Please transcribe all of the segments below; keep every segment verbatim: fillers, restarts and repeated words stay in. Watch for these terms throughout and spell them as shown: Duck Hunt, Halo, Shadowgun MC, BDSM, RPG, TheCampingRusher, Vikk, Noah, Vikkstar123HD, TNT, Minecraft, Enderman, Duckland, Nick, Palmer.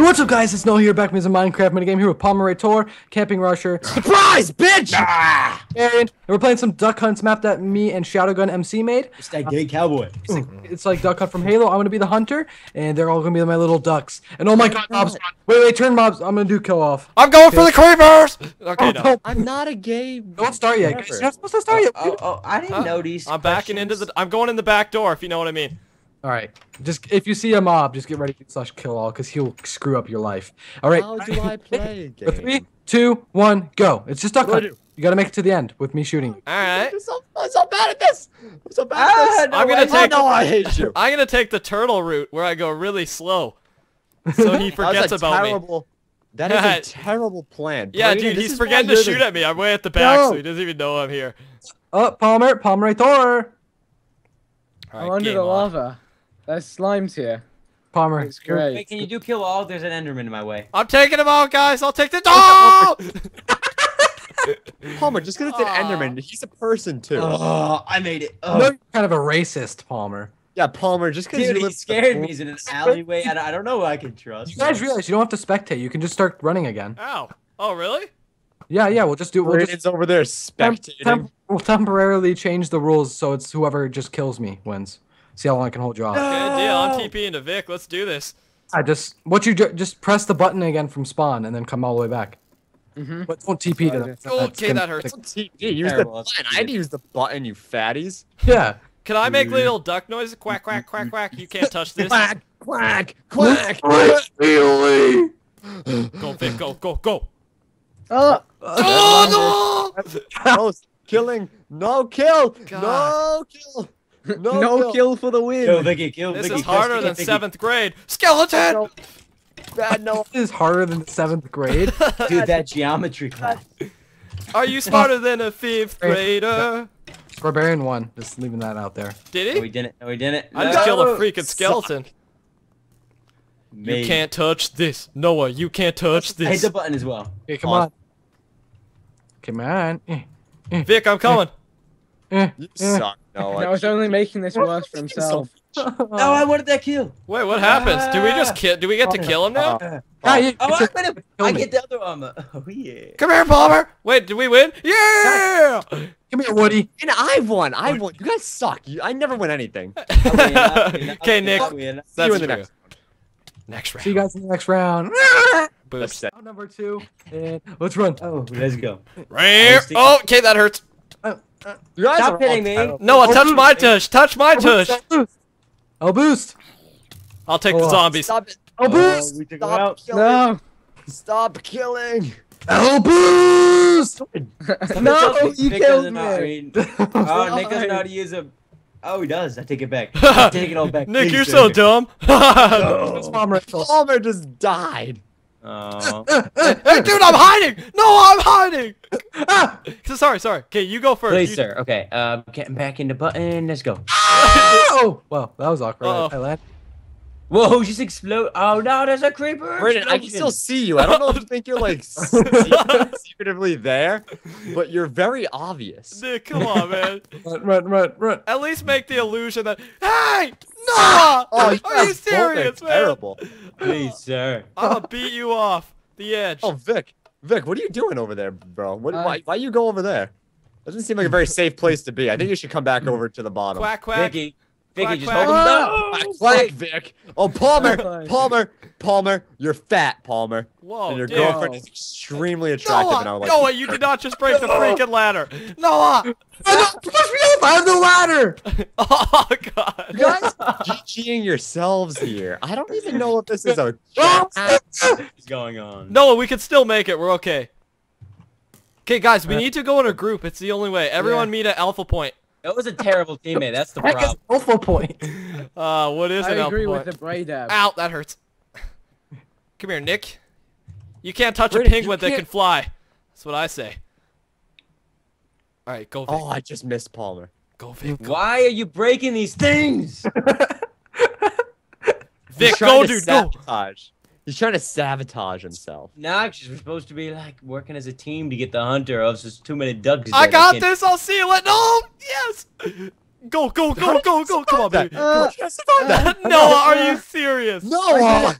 And what's up, guys? It's Noah here, back with some Minecraft minigame here with Palmer, Camping Rusher. Surprise, bitch! Ah! And we're playing some Duck Hunt's map that me and Shadowgun M C made. It's that gay um, cowboy. It's like, it's like Duck Hunt from Halo. I'm gonna be the hunter, and they're all gonna be my little ducks. And oh my god, mobs! Wait, wait, turn mobs. I'm gonna do kill off. I'm going okay. for the creepers! Okay, oh, no. no. I'm not a gay. Don't start yet. Never. You're not supposed to start yet. Oh, oh, oh, I didn't uh, know these. I'm questions. backing into the. I'm going in the back door, if you know what I mean. All right, just if you see a mob, just get ready to slash kill all, cause he'll screw up your life. All right. How do I play a game? Three, two, one, go. It's just Duckland. You gotta make it to the end with me shooting. All right. I'm so, I'm so bad at this. I'm so bad at this. Ah, no I'm way. gonna take. Oh, no, I hate you. I'm gonna take the turtle route where I go really slow, so he forgets about terrible, me. That is a terrible plan. Yeah, Brady, dude, he's forgetting to shoot the... at me. I'm way at the back, no. so he doesn't even know I'm here. Oh, Palmer, Palmer, Thor. Right, I'm under the on. lava. There's slimes here. Palmer, it's great. Wait, can you do kill all? There's an Enderman in my way. I'm taking them all, guys. I'll take the doll. Palmer, just because it's uh, an Enderman, he's a person too. Oh, I made it. Oh. You're kind of a racist, Palmer. Yeah, Palmer, just because you scared me. He's in an alleyway. I don't, I don't know who I can trust. You guys realize you don't have to spectate. You can just start running again. Oh. Oh, really? Yeah, yeah. We'll just do. We'll just, it's over there spectating. Temp temp we'll temporarily change the rules so it's whoever just kills me wins. See how long I can hold you off. Good deal. I'm TPing to Vic. Let's do this. I just what you do, just press the button again from spawn and then come all the way back. Mm-hmm. But don't T P Sorry. to that. Oh, okay, that hurts. Don't T P. Use the button. I'd use the button, you fatties. Yeah. Can I make little duck noises? Quack, quack, quack, quack. You can't touch this. Quack, quack, quack. Really? Go, Vic. Go, go, go. Oh, oh no! Close. Killing. No kill. God. No kill. No, no kill. kill for the win. Kill Vicky, kill this Vicky, is harder kill, than Vicky. seventh grade. Skeleton! No. That no this is harder than seventh grade. Dude, that geometry class. Are you smarter than a fifth grader? Barbarian won. Just leaving that out there. Did he? No, we didn't. No, we didn't. No. I just killed a freaking skeleton. Suck. You Maybe. can't touch this. Noah, you can't touch this. I hit the button as well. Okay, come on. on. Come on. Vic, I'm coming. You suck. No, I was only making this worse for himself. No, I wanted that kill. Wait, what happens? Do we just kill? Do we get to kill him now? Oh, I, oh, I, I get the other armor. Oh yeah. Come here, Palmer. Wait, did we win? Yeah. Come here, Woody. And I've won. I won. You guys suck. You, I never win anything. Okay, Nick. That's See you in the next. Next round. See you guys in the next round. Boost. Number two. And let's run. Oh, let's go. Right. Oh, okay, that hurts. Uh, you guys Stop hitting me! Noah, touch boost. my tush! Touch my I'll tush! Boost. I'll boost! I'll take oh, the zombies. Stop it! I'll boost! Oh, Stop killing! No. Stop killing! I'll boost! No, you Nick killed me! Oh, Nick doesn't know how to use a... Oh, he does. I take it back. I take it all back. Nick, Please, you're so Nick. dumb! No. Palmer, Palmer just died! Oh. Hey, dude, I'm hiding! No, I'm hiding! Ah! So sorry, sorry. Okay, you go first. Please, you... sir. Okay, uh, getting back into button. Let's go. Oh! Wow, that was awkward. Uh-oh. I laughed. Whoa, just explode. Oh, no, there's a creeper. Brandon, I can still see you. I don't know if you think you're, like, secretively there, but you're very obvious. Dude, come on, man. Run, run, run, run. At least make the illusion that, hey! No! Oh, Are you serious, man? Terrible. Please, sir. I'll beat you off the edge. Oh, Vic. Vic, what are you doing over there, bro? What, uh, why, why you go over there? Doesn't seem like a very safe place to be. I think you should come back over to the bottom. Quack, quack. Vicky. Vicky, quack, just quack. hold him down. Quack, Vic. Oh, Palmer. Palmer. Palmer. You're fat, Palmer. Whoa, and your dude. girlfriend is extremely attractive. Noah, and I like, Noah, you did not just break the freaking ladder. Noah. Oh, no, push me up. I'm the ladder. Oh, God. You guys GGing yourselves here. I don't even know if this is a What's going on. Noah, we can still make it. We're okay. Okay, guys, we need to go in a group. It's the only way. Everyone yeah. meet at Alpha Point. That was a terrible teammate. That's the problem. That's alpha point. Uh, what is I an alpha point? I agree with the brain dab. Ow, that hurts. Come here, Nick. You can't touch British, a penguin that can fly. That's what I say. All right, go Vic. Oh, I just missed Palmer. Go Vic. Go. Why are you breaking these things? Vic, go, dude, go. He's trying to sabotage himself. Noxious, we're supposed to be like working as a team to get the hunter. Of just too many ducks. I got I this. I'll see you. Let no. Yes. Go, go, go, go, go. Come on, baby. Uh, uh, no, are you serious? No.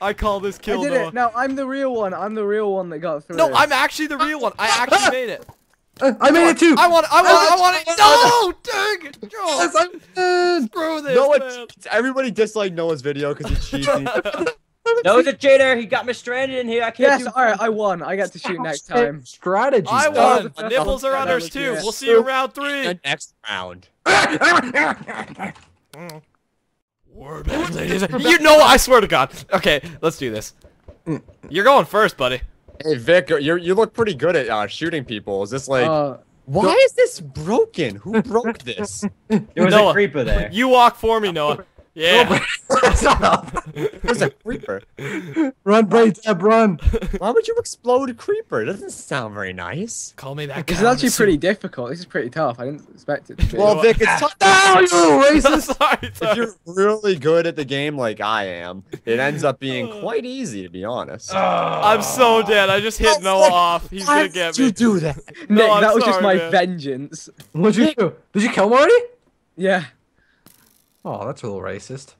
I call this kill, I did Noah. It. No, I'm the real one. I'm the real one that got through. No, I'm actually the real one. I actually made it. Uh, I made it too. I want. I want. I want it. I want it. No, dang it, Joel. Yes, screw this. Noah, man. Everybody disliked Noah's video because he's cheating. Noah's a cheater. He got me stranded in here. I can't. Yes, do all right. I won. I got to shoot next time. Strategy. I won. The nipples are on ours too. We'll see you in round three. The next round. We're back, ladies. You know, I swear to God. Okay, let's do this. You're going first, buddy. Hey, Vic, you you look pretty good at uh, shooting people. Is this like? Uh, why is this broken? Who broke this? There was Noah, a creeper there. You walk for me, Noah. Yeah. Shut up. There's a creeper. Run, Braytab, run. Why would you explode a creeper? It doesn't sound very nice. Call me that guy. This is actually pretty difficult. This is pretty tough. I didn't expect it to be. Well, Vic, it's tough. No, you racist. Sorry, sorry. If you're really good at the game like I am, it ends up being quite easy, to be honest. Oh. I'm so dead. I just hit Noah off. He's going to get me. Why did you do that? Nick, no, that was sorry, just my man. vengeance. What'd you do? Did you kill Marty? Yeah. Oh, that's a little racist.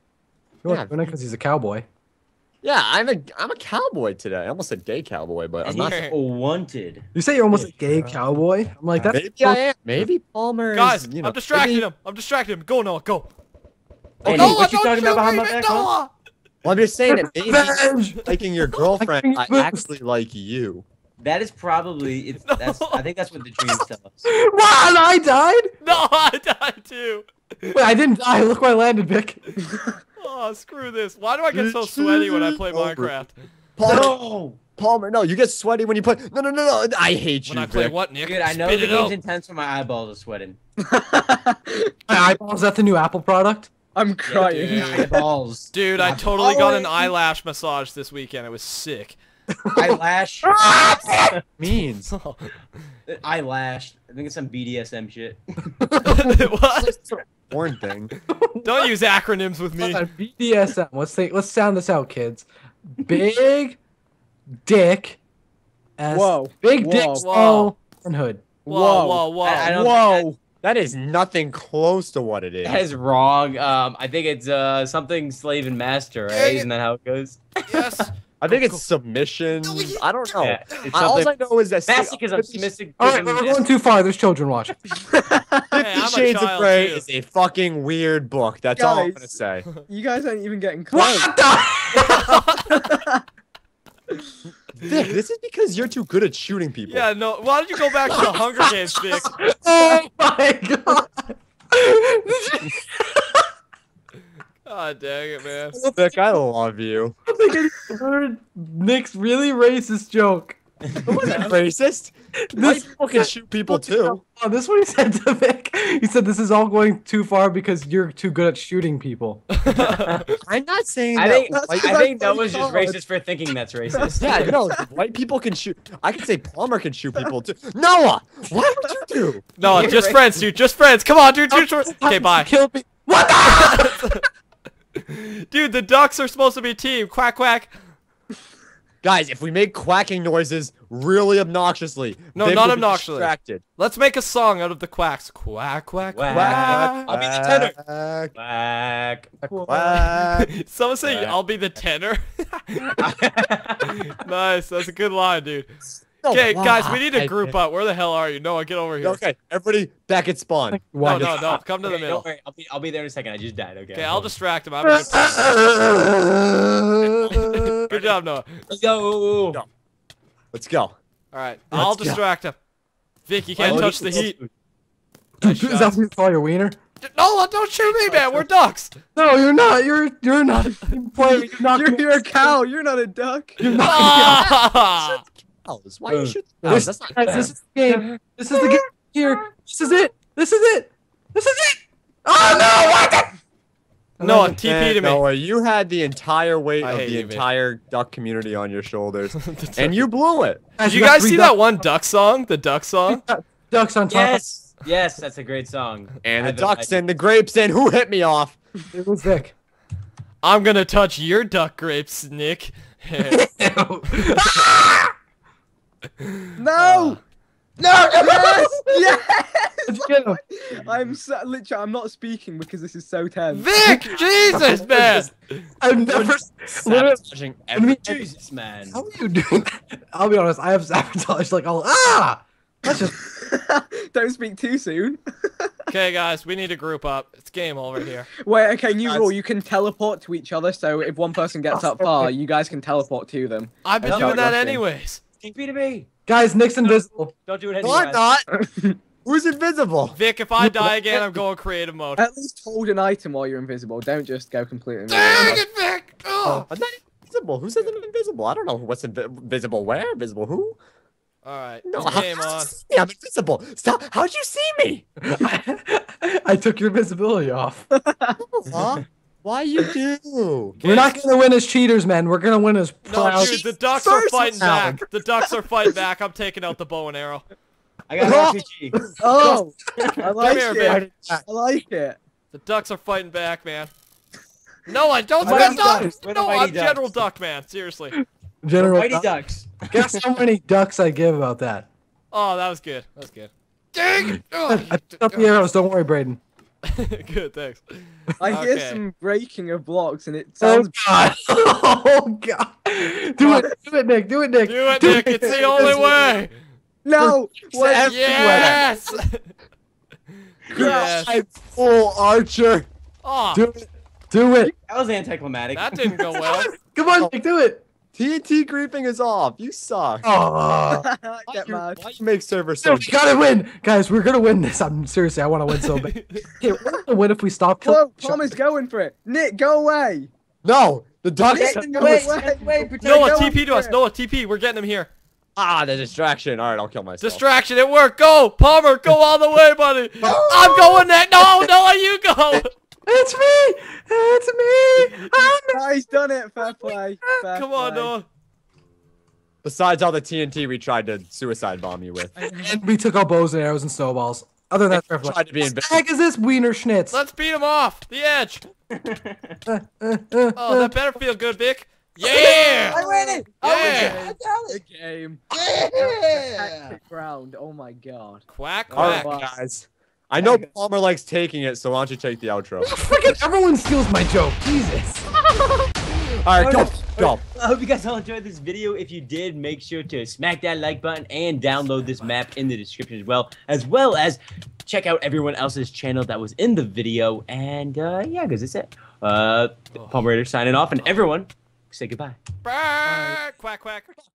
You yeah, because he's a cowboy. Yeah, I'm a I'm a cowboy today. I almost said gay cowboy, but I'm not so wanted. You say you're almost a gay cowboy? I'm like, that's maybe I am. Maybe Palmer. Guys, you know, I'm distracting maybe... him. I'm distracting him. Go Noah, go. Hey, oh, Noah, what you talking about behind my back? Noah. Well, I'm just saying that maybe liking your girlfriend, I actually like you. That is probably it's. No. That's, I think that's what the dream tells us. Wow, and I died. No, I died too. Wait, I didn't die. Look where I landed, Vic. Oh, screw this. Why do I get so sweaty when I play Minecraft? Palmer, no. Palmer, no. You get sweaty when you play. No, no, no, no. I hate when you, When I play Vic. What, Nick? Dude, I know the game's out. intense when my eyeballs are sweating. My eyeballs? Is that the new Apple product? I'm crying. Yeah, dude. Eyeballs. Dude, I totally got an eyelash massage this weekend. It was sick. Eyelash? What means? Eyelash. I think it's some B D S M shit. What? Porn thing. Don't use acronyms with me. B D S M. Let's think, let's sound this out, kids. Big dick. S whoa. Big dick. Oh. And hood. Whoa. Whoa. Whoa. I, I whoa. That, that is nothing close to what it is. That is wrong. Um, I think it's uh something slave and master, right? Isn't that how it goes? Yes. I think it's submission. I don't know. Yeah, all I know is that masochism. Submissive. All right, we're going too far. There's children watching. Fifty Shades of Grey is a fucking weird book. That's all I'm gonna say. You guys aren't even getting close. What the? Vic, this is because you're too good at shooting people. Yeah, no. Why don't you go back to the Hunger Games, Vic? Oh my god. God dang it, man. Vic, I love you. I think I heard Nick's really racist joke. It wasn't racist. This people can shoot people too. Oh, this one he said to Vic. He said this is all going too far because you're too good at shooting people. I'm not saying I that. Think, I think, I think that was just racist for thinking that's racist. Yeah, no, white people can shoot. I could say Palmer can shoot people too. Noah, what would you do? Noah, just racist. friends, dude. Just friends. Come on, dude. dude okay, bye. Kill me. What the? Dude, the ducks are supposed to be a team. Quack, quack. Guys, if we make quacking noises really obnoxiously. No, not obnoxiously. Distracted. Let's make a song out of the quacks. Quack, quack, quack. quack. I'll be the tenor. Quack, quack. quack. Someone say, quack. I'll be the tenor. Nice. That's a good line, dude. Okay, no, guys, we need to group up. Where the hell are you? Noah, get over here. Okay, everybody back at spawn. No, no, no. Come to the middle. Don't worry. I'll be, I'll be there in a second. I just died. Okay. Okay, I'll distract him. I'm gonna... Good job, Noah. Let's go. Let's go. All right, Let's I'll distract go. him. Vic, you can't touch the heat. Is that what you call your wiener? Noah, don't shoot me, man. We're ducks. No, you're not. You're you're not. You're not. You're, you're a cow. You're not a duck. You're not. Ah! A cow. Cows. Why you shoot the cows? This, That's not guys, this is the game. This is the game here. This is it. This is it. This is it. Oh no! What the? Noah, T P man, to me. Noah, you had the entire weight I of the you, entire man. duck community on your shoulders, and you blew it. Did you guys see that one duck song? The duck song. Ducks on top. Yes. Yes, that's a great song. And the ducks and the grapes and who hit me off? It was Vic. I'm gonna touch your duck grapes, Nick. No! Uh, No! Yes! Yes! I'm so, literally, I'm not speaking because this is so tense. Vic, Jesus, man! I'm never sabotaging everything. Jesus, man. How are you doing that? I'll be honest, I have sabotaged like all. Ah! That's just. Don't speak too soon. Okay, guys, we need to group up. It's game over here. Wait, okay, new rule. You can teleport to each other, so if one person gets up far, you guys can teleport to them. I've been doing that anyways. P to me. Guys, Nick's invisible. Don't do it anyway. No, I'm not. Who's invisible? Vic, if I die again, I'm going creative mode. At least hold an item while you're invisible. Don't just go completely invisible. Dang it, Vic! Oh. Oh, I'm not invisible. Who says I'm invisible? I don't know what's invisible where. Invisible who? Alright, no, game on. Yeah, I'm invisible. Stop. How'd you see me? I, I took your visibility off. Huh? Why you do? We're not gonna win as cheaters, man. We're gonna win as proud. No, dude, the ducks are fighting back. The ducks are fighting back. I'm taking out the bow and arrow. I got an R P G. Oh, I like it. Here, I like it. The ducks are fighting back, man. No, I don't spend ducks. Ducks. No, I'm ducks. General Duck, man. Seriously. General Mighty Ducks. Guess how many ducks I give about that. Oh, that was good. That was good. Dang! Oh, I picked up the arrows. Don't worry, Brayden. Good, thanks. I okay. hear some breaking of blocks, and it sounds. Oh god! Oh god! Do it! Do it, Nick! Do it, Nick! Do it, do Nick! It. It's the only way. No! What? Yes! Yes! I'm full archer. Oh. Do it! Do it! That was anticlimactic. That didn't go well. Come on, Nick! Do it! T N T creeping is off. You suck. Oh. Get mad. Why you make server so? We gotta win, guys. We're gonna win this. I'm seriously. I want to win so bad. Hey, we're gonna win if we stop. Whoa, Palmer's going for it. Nick, go away. No, the ducks. Nick, wait, wait, wait. Noah, T P to us. Noah, T P. We're getting him here. Ah, the distraction. All right, I'll kill myself. Distraction. It worked. Go, Palmer. Go all the way, buddy. I'm going there. No, Noah, you go. It's me! It's me! I'm... He's done it! Fair play! Fair Come on, Noah! Besides all the T N T we tried to suicide bomb you with. And we took our bows and arrows and snowballs. Other than that, fair play. What the heck is this wiener schnitz? Let's beat him off! The edge! uh, uh, uh, oh, that better feel good, Vic! Yeah! I win it! Yeah! I win it! The game! Yeah! Round. Oh my god. Quack, quack, right, guys. I know Palmer likes taking it, so why don't you take the outro? Freaking everyone steals my joke, Jesus! Alright, go, go! I hope you guys all enjoyed this video. If you did, make sure to smack that like button and download this map in the description as well, as well as check out everyone else's channel that was in the video. And uh, yeah, guys, that's it. Uh, Palmerator signing off, and everyone, say goodbye. Bye. Quack, quack.